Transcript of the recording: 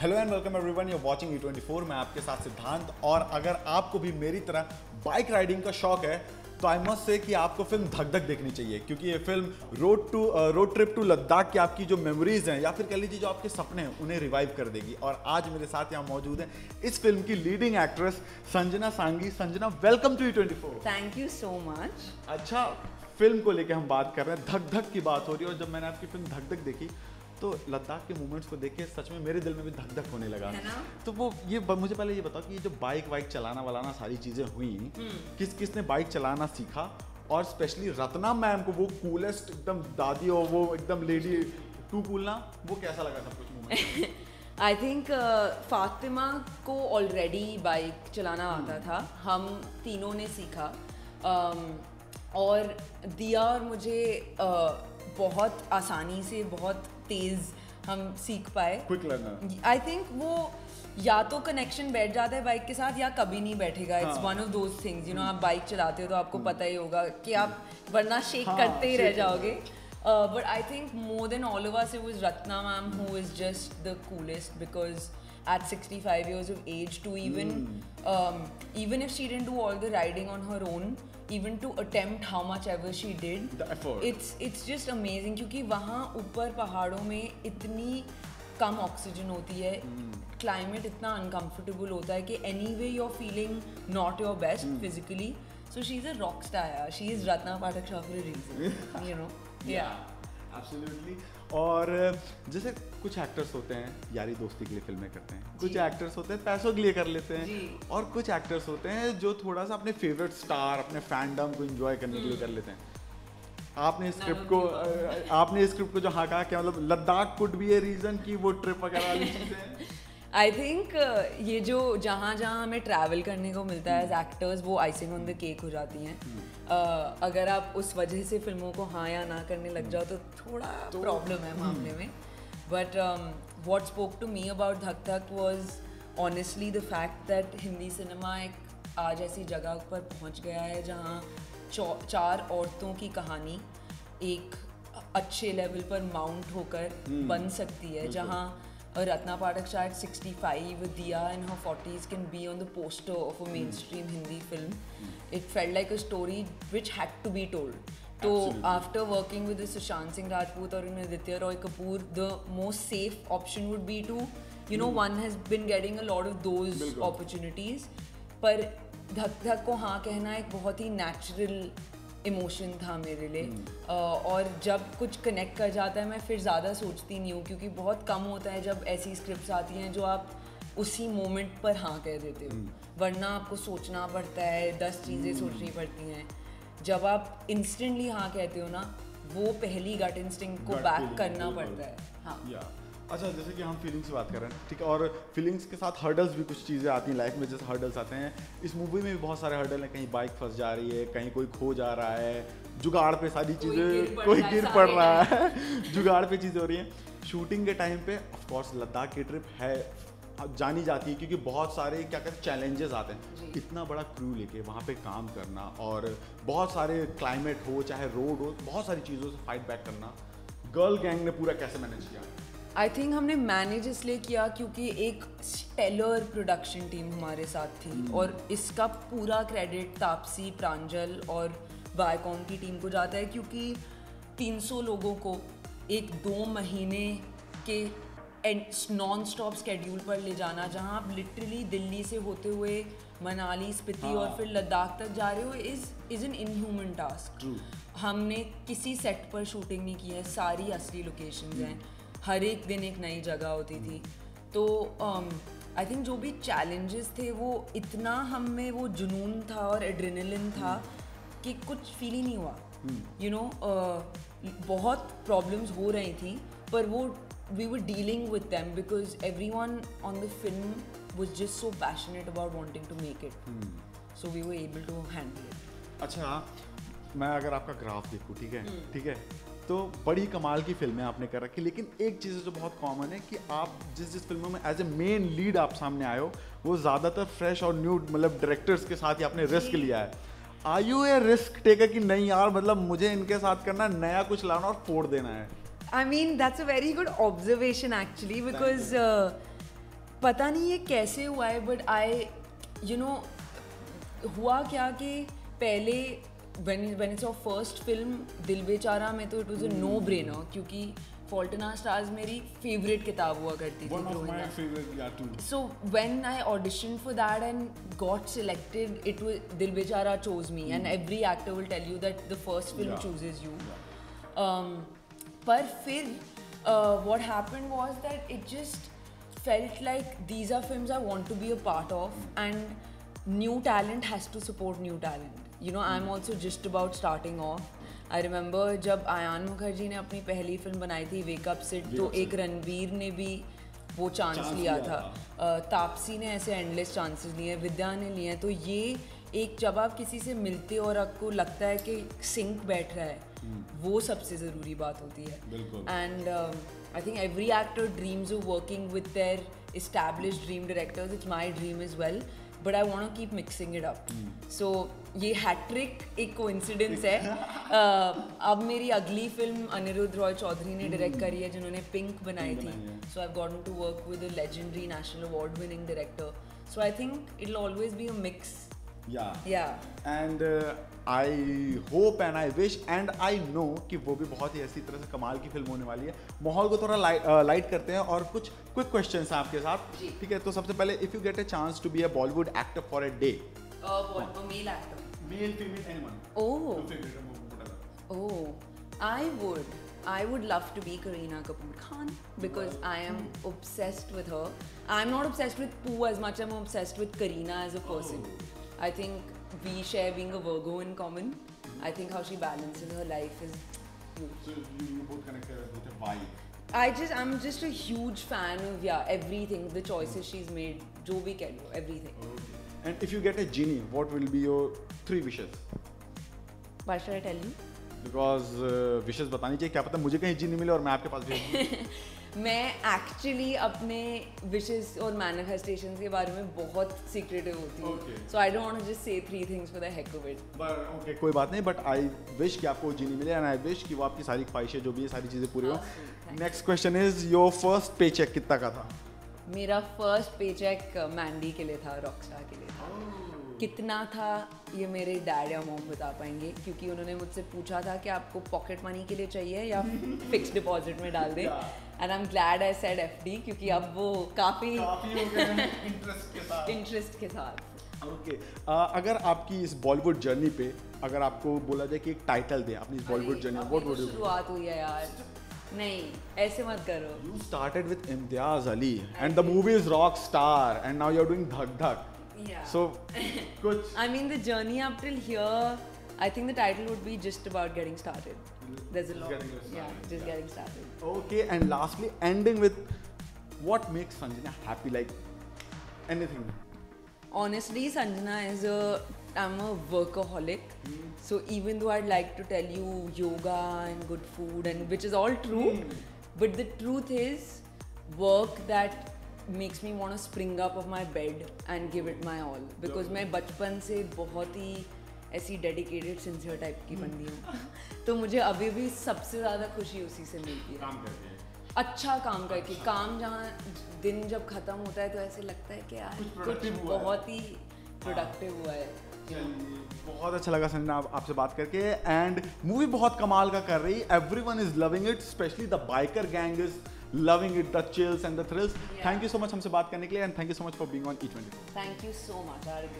Hello and welcome everyone, you are watching E24। मैं आपके साथ सिद्धांत, और अगर आपको भी मेरी तरह बाइक राइडिंग का शौक है तो आई मस्ट से कि आपको फिल्म धक धक देखनी चाहिए, क्योंकि ये film road trip to Ladakh की आपकी जो मेमोरीज हैं या फिर कह लीजिए जो आपके सपने हैं उन्हें रिवाइव कर देगी। और आज मेरे साथ यहाँ मौजूद हैं इस फिल्म की leading actress Sanjana Sanghi. Sanjana, welcome to E24। Thank you so much. अच्छा, फिल्म को लेकर हम बात कर रहे हैं, धक धक की बात हो रही है, और जब मैंने आपकी फिल्म धक धक देखी तो लद्दाख के मूवमेंट्स को देख के सच में मेरे दिल में भी धक धक होने लगा। तो वो ये मुझे पहले ये बताओ कि ये जो बाइक चलाना वालाना सारी चीज़ें हुई, किसने बाइक चलाना सीखा, और स्पेशली रत्ना मैम को वो कूलेस्ट एकदम दादी और वो एकदम लेडी टू कूलना, वो कैसा लगा सब कुछ? आई थिंक फातिमा को ऑलरेडी बाइक चलाना आता था, हम तीनों ने सीखा, और दिया और मुझे बहुत आसानी से बहुत तेज़ हम सीख पाए। Quick learner. आई थिंक वो या तो कनेक्शन बैठ जाता है बाइक के साथ या कभी नहीं बैठेगा। It's one of those things, you know. आप बाइक चलाते हो तो आपको पता ही होगा कि आप वरना शेक करते ही रह जाओगे। But I think more than all of us it was Ratna ma'am who is just the coolest, because at 65 years of age to even if she didn't do all the riding on her own, even to attempt how much ever she did, the effort, it's just amazing, क्योंकि वहाँ ऊपर पहाड़ों में इतनी कम oxygen होती है, climate इतना uncomfortable होता है कि any way you are feeling not your best physically. So she is a rock star, she is Ratna Pathak Shah for a reason, you know. Yeah absolutely. और जैसे कुछ एक्टर्स होते हैं यारी दोस्ती के लिए फिल्में करते हैं, कुछ एक्टर्स होते हैं पैसों के लिए कर लेते हैं, और कुछ एक्टर्स होते हैं जो थोड़ा सा अपने फेवरेट स्टार, अपने फैंडम को एंजॉय करने के लिए कर लेते हैं। आपने स्क्रिप्ट को जो हाँ कहा, क्या मतलब Ladakh could be a reason कि वो ट्रिप वगैरह वाली चीज़ें? आई थिंक ये जो जहाँ हमें ट्रैवल करने को मिलता है एज एक्टर्स, वो आइसिंग ऑन द केक हो जाती हैं। अगर आप उस वजह से फिल्मों को हाँ या ना करने लग जाओ तो थोड़ा प्रॉब्लम है मामले में। But what spoke to me about Dhak Dhak was honestly the fact that Hindi cinema एक आज ऐसी जगह पर पहुंच गया है जहाँ चार औरतों की कहानी एक अच्छे लेवल पर माउंट होकर बन सकती है, जहाँ Ratna Pathak Shah at 65 with Diya in her 40s can be on the poster of a mainstream Hindi film. It felt like a story which had to be told. So after working with the Sushant Singh Rajput or Aditya Roy Kapoor, the most safe option would be to, you know, one has been getting a lot of those opportunities. पर धक धक को हाँ कहना एक बहुत ही natural emotion था मेरे लिए। और जब कुछ कनेक्ट कर जाता है मैं फिर ज़्यादा सोचती नहीं हूँ, क्योंकि बहुत कम होता है जब ऐसी स्क्रिप्ट्स आती हैं जो आप उसी मोमेंट पर हाँ कह देते हो, वरना आपको सोचना पड़ता है, 10 चीज़ें सोचनी पड़ती हैं। जब आप इंस्टेंटली हाँ कहते हो ना, वो पहली गट इंस्टिंक्ट को बैक करना पड़ता है। हाँ। अच्छा, जैसे कि हम फीलिंग्स की बात कर रहे हैं, ठीक है, और फीलिंग्स के साथ हर्डल्स भी कुछ चीज़ें आती हैं लाइफ में, जैसे हर्डल्स आते हैं इस मूवी में भी बहुत सारे हर्डल हैं। कहीं बाइक फंस जा रही है, कहीं कोई खो जा रहा है, जुगाड़ पे सारी चीज़ें, कोई गिर पड़ रहा है, जुगाड़ पे चीज़ें हो रही हैं। शूटिंग के टाइम पे ऑफकोर्स लद्दाख की ट्रिप है जानी जाती है, क्योंकि बहुत सारे क्या कहते हैं चैलेंजेस आते हैं। इतना बड़ा क्रू लेके वहाँ पे काम करना, और बहुत सारे क्लाइमेट हो चाहे रोड हो, बहुत सारी चीज़ों से फाइट बैक करना, गर्ल गैंग ने पूरा कैसे मैनेज किया? आई थिंक हमने मैनेज इसलिए किया क्योंकि एक स्टेलर प्रोडक्शन टीम हमारे साथ थी, और इसका पूरा क्रेडिट तापसी, प्रांजल और वायकॉम की टीम को जाता है, क्योंकि 300 लोगों को एक 2 महीने के नॉन स्टॉप स्केड्यूल पर ले जाना, जहां आप लिटरली दिल्ली से होते हुए मनाली, स्पीति और फिर लद्दाख तक जा रहे हो, इज़ एन इनह्यूमन टास्क। हमने किसी सेट पर शूटिंग नहीं की है, सारी असली लोकेशंस हैं, हर एक दिन एक नई जगह होती थी। तो आई थिंक जो भी चैलेंजेस थे वो इतना हम में वो जुनून था और एड्रेनलिन था कि कुछ फील ही नहीं हुआ, यू नो। बहुत प्रॉब्लम्स हो रही थी पर वो we were dealing with them because everyone on the film was just so passionate about wanting to make it, so we were able to handle it. अच्छा, मैं अगर आपका ग्राफ देखूँ, ठीक है, तो बड़ी कमाल की फिल्में आपने कर रखी, लेकिन एक चीज़ जो बहुत कॉमन है कि आप जिस फिल्मों में एज ए मेन लीड आप सामने आए हो वो ज़्यादातर फ्रेश और न्यू मतलब डायरेक्टर्स के साथ ही आपने रिस्क लिया है। Are you a risk taker कि नहीं यार, मतलब मुझे इनके साथ करना, नया कुछ लाना और फोड़ देना है? I mean that's a very good observation actually, because पता नहीं ये कैसे हुआ है, बट आई यू नो हुआ क्या कि पहले when it's our first film दिल बेचारा में तो it was a no brainer, क्योंकि फॉल्ट इन आवर स्टार्स मेरी फेवरेट किताब हुआ करती थी. So when I audition for that and got selected, it Dil Bechara chose me and every actor will tell you that the first film chooses you. पर फिर what happened was that it just felt like these are films I want to be a part of, and new talent has to support new talent. You know, I'm also just about starting off. I remember जब आयान मुखर्जी ने अपनी पहली film बनाई थी wake up sit, तो एक रणबीर ने भी वो चांस लिया था. तापसी ने ऐसे एंडलेस चांसेस लिए, विद्या ने लिए. तो ये एक, जब आप किसी से मिलते और आपको लगता है कि सिंक बैठ रहा है, वो सबसे ज़रूरी बात होती है. And I think every actor dreams of working with their established dream directors. It's my dream is well, but I want to keep mixing it up. So ये हैट्रिक एक कोइंसिडेंस है. अब मेरी अगली फिल्म अनिरुद्ध रॉय चौधरी ने डायरेक्ट करी है, जिन्होंने पिंक बनाई थी. So I have gotten to work with a legendary national award winning director. So I think it will always be a mix. And I hope and I wish and I know कि वो भी बहुत ही ऐसी तरह से कमाल की film होने वाली है. माहौल को थोड़ा लाइट करते हैं और कुछ क्विक क्वेश्चंस हैं आपके साथ, ठीक है? तो सबसे पहले, if you get a chance to be a Bollywood actor for a day, male actor, male female anyone, I would love to be Kareena Kapoor Khan because I am obsessed with her. I'm not obsessed with Pooh as much. I'm obsessed with Kareena as a person. I think we share being a Virgo in common. I think how she balances her life is huge. So you both connected with a vibe. I'm just a huge fan of everything, the choices she's made, jo bhi keh lo, everything. Okay. And if you get a genie, what will be your three wishes? Why should I tell you? Because विशेष बतानी चाहिए, क्या पता मुझे कहीं जी नहीं मिले और मैं आपके पास भी. मैं एक्चुअली अपने विशेस और मैनिफेस्टेशन के बारे में बहुत सीक्रेटिव होती हूँ. So I don't want to just say three things for the heck of it. But okay, कोई बात नहीं, बट आई विश कि आपको जी नहीं मिले एंड आई विश कि वो आपकी सारी ख्वाहिशें जो भी है सारी चीज़ें पूरी हों. Next question is, your first pay check कितना का था? मेरा फर्स्ट पे चेक मैंडी के लिए था, रॉकस्टार के लिए था. कितना था ये मेरे डैड या मॉम बता पाएंगे, क्योंकि उन्होंने मुझसे पूछा था कि आपको पॉकेट मनी के लिए चाहिए या फिक्स डिपॉजिट में डाल दें. And I am glad I said FD, क्योंकि अब वो काफ़ी इंटरेस्ट के साथ. ओके, अगर आपकी इस बॉलीवुड जर्नी पे अगर आपको बोला जाए कि एक टाइटल दें अपनी इस Bollywood journey, what would you do? शुरुआत हुई है यार, नहीं ऐसे मत करो. You started with Imtiaz Ali and the movie is Rockstar and now you are doing Dhak Dhak. Yeah. So, I mean, the journey up till here, I think the title would be just about getting started. There's a lot. Getting started. Okay, and lastly, ending with what makes Sanjana happy, like anything. Honestly, Sanjana is I'm a workaholic. So even though I'd like to tell you yoga and good food and which is all true, but the truth is work that makes me want to spring up of my bed and give it my all, because मैं बचपन से बहुत ही ऐसी dedicated sincere type की बंदी हूँ. तो मुझे अभी भी सबसे ज़्यादा खुशी उसी से मिलती है, काम करके जहाँ दिन जब ख़त्म होता है तो ऐसे लगता है कि यार कुछ बहुत ही प्रोडक्टिव हुआ है. बहुत अच्छा लगा संजना आपसे बात करके, एंड मूवी बहुत कमाल का कर रही. Everyone is loving it, specially the biker gang is loving it, the chills and the thrills. Thank you so much हमसे बात करने के लिए, and thank you so much for being on E24. Thank you so much.